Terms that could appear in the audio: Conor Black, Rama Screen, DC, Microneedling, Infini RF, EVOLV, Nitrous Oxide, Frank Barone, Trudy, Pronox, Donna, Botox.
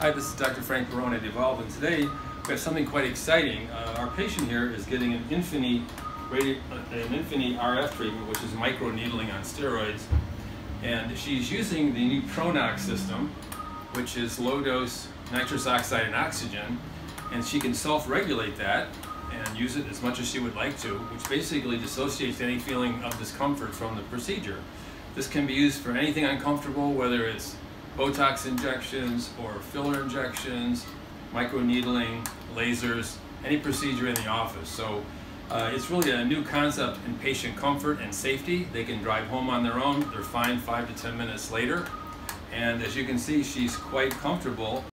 Hi, this is Dr. Frank Barone at EVOLV, and today we have something quite exciting. Our patient here is getting an Infini RF treatment, which is microneedling on steroids, and she's using the new Pronox system, which is low-dose nitrous oxide and oxygen, and she can self-regulate that and use it as much as she would like to, which basically dissociates any feeling of discomfort from the procedure. This can be used for anything uncomfortable, whether it's Botox injections or filler injections, microneedling, lasers, any procedure in the office. So it's really a new concept in patient comfort and safety. They can drive home on their own. They're fine 5 to 10 minutes later. And as you can see, she's quite comfortable.